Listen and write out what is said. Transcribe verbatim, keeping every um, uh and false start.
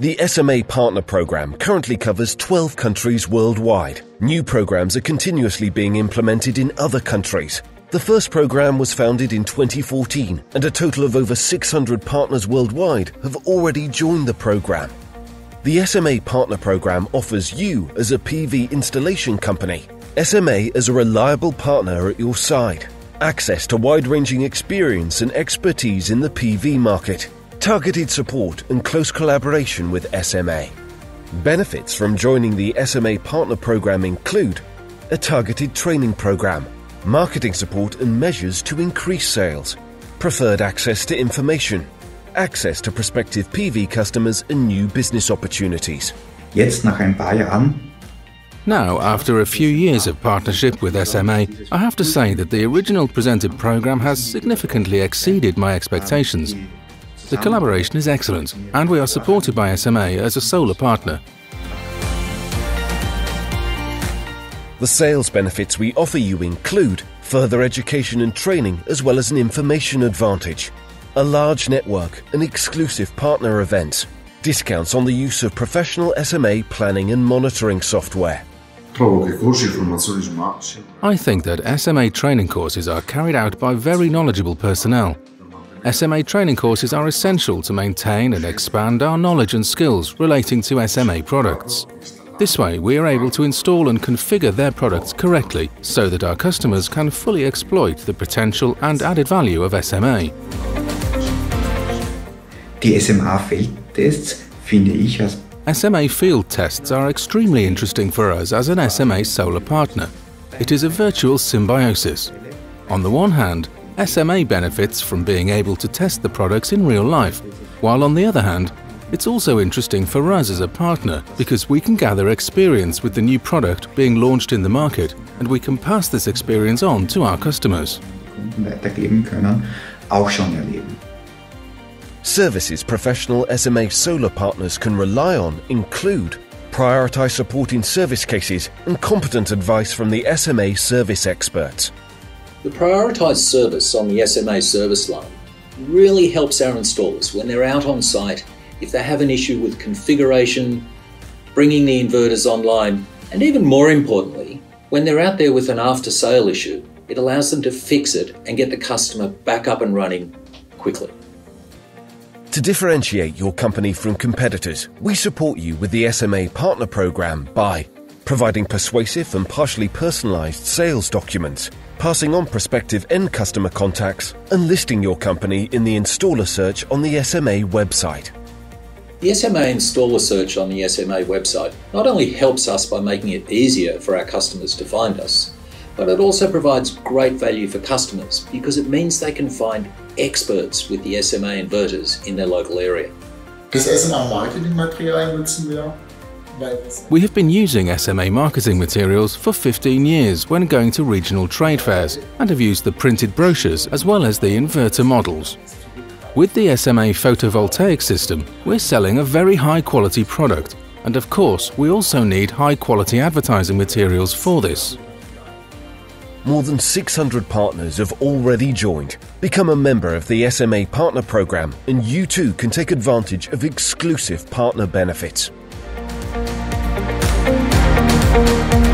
The S M A Partner Programme currently covers twelve countries worldwide. New programmes are continuously being implemented in other countries. The first programme was founded in twenty fourteen, and a total of over six hundred partners worldwide have already joined the programme. The S M A Partner Programme offers you, as a P V installation company, S M A as a reliable partner at your side, access to wide-ranging experience and expertise in the P V market, targeted support and close collaboration with S M A. Benefits from joining the S M A Partner Programme include a targeted training programme, marketing support and measures to increase sales, preferred access to information, access to prospective P V customers and new business opportunities. Jetzt nach ein paar Jahren. Now, after a few years of partnership with S M A, I have to say that the original presented programme has significantly exceeded my expectations. The collaboration is excellent, and we are supported by S M A as a solar partner. The sales benefits we offer you include further education and training, as well as an information advantage, a large network and exclusive partner events, discounts on the use of professional S M A planning and monitoring software. I think that S M A training courses are carried out by very knowledgeable personnel. S M A training courses are essential to maintain and expand our knowledge and skills relating to S M A products. This way, we are able to install and configure their products correctly so that our customers can fully exploit the potential and added value of S M A. The S M A field tests, finde ich, as S M A field tests are extremely interesting for us as an S M A solar partner. It is a virtual symbiosis. On the one hand, S M A benefits from being able to test the products in real life, while on the other hand, it's also interesting for us as a partner because we can gather experience with the new product being launched in the market, and we can pass this experience on to our customers. Services professional S M A solar partners can rely on include prioritised support in service cases and competent advice from the S M A service experts. The prioritised service on the S M A service line really helps our installers when they're out on site, if they have an issue with configuration, bringing the inverters online, and even more importantly, when they're out there with an after-sale issue, it allows them to fix it and get the customer back up and running quickly. To differentiate your company from competitors, we support you with the S M A Partner Programme by providing persuasive and partially personalised sales documents, passing on prospective end customer contacts, and listing your company in the installer search on the S M A website. The S M A installer search on the S M A website not only helps us by making it easier for our customers to find us, but it also provides great value for customers because it means they can find experts with the S M A inverters in their local area. We have been using S M A marketing materials for fifteen years when going to regional trade fairs, and have used the printed brochures as well as the inverter models. With the S M A photovoltaic system, we're selling a very high quality product, and of course we also need high quality advertising materials for this. More than six hundred partners have already joined. Become a member of the S M A Partner Programme and you too can take advantage of exclusive partner benefits. We'll be right back.